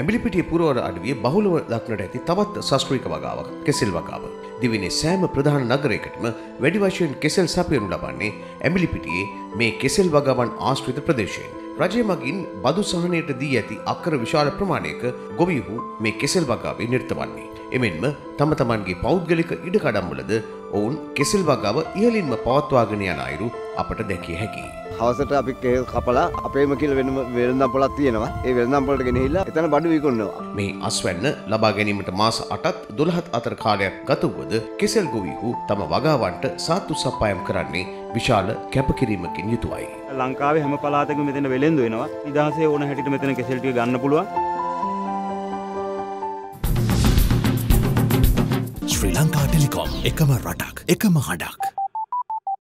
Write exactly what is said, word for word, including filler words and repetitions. ඇඹිලිපිටිය පුරවර අඩවිය බහුලව දක්නට ඇති තවත් සංස්කෘතික වගාවක් කෙසෙල් වගාව. දිවයිනේ සෑම ප්‍රධාන නගරයකටම වැඩි වශයෙන් කෙසෙල් සපයනු ලබන්නේ ඇඹිලිපිටියේ මේ කෙසෙල් වගාවන් ආශ්‍රිත ප්‍රදේශයෙන්. රජය මගින් බදු සහනයට දී ඇති අක්කර විශාල ප්‍රමාණයක ගොවිහු මේ කෙසෙල් වගාවේ නිරත වන්නේ. එමෙන්ම තම තමන්ගේ පෞද්ගලික ඉඩකඩම්වලද ඔවුන් කෙසෙල් වගාව ඉහළින්ම පවත්වාගෙන යන අයුරු අපට දැකිය හැකියි. හවසට අපි කෙහෙල් කපලා අපේම කියලා වෙනම වෙළඳම් පොළක් තියෙනවා. ඒ වෙළඳම් පොළට ගෙනහිලා එතන බඩු විකුණනවා. මේ අස්වැන්න ලබා ගැනීමට මාස අටත් දොළහත් අතර කාලයක් ගත වුවද කෙසෙල් ගොවිහු තම වගාවන්ට සාත්තු සප්පායම් කරන්නේ විශාල කැපකිරීමකින් යුතුවයි. ලංකාවේ හැම පළාතකම මෙතන වෙළෙන්දු වෙනවා. නිදහසේ ඕන හැටියට මෙතන කෙසෙල් ටික ගන්න පුළුවන්. ශ්‍රී ලංකා ටෙලිකොම් එකම රටක් එකම හඬක්.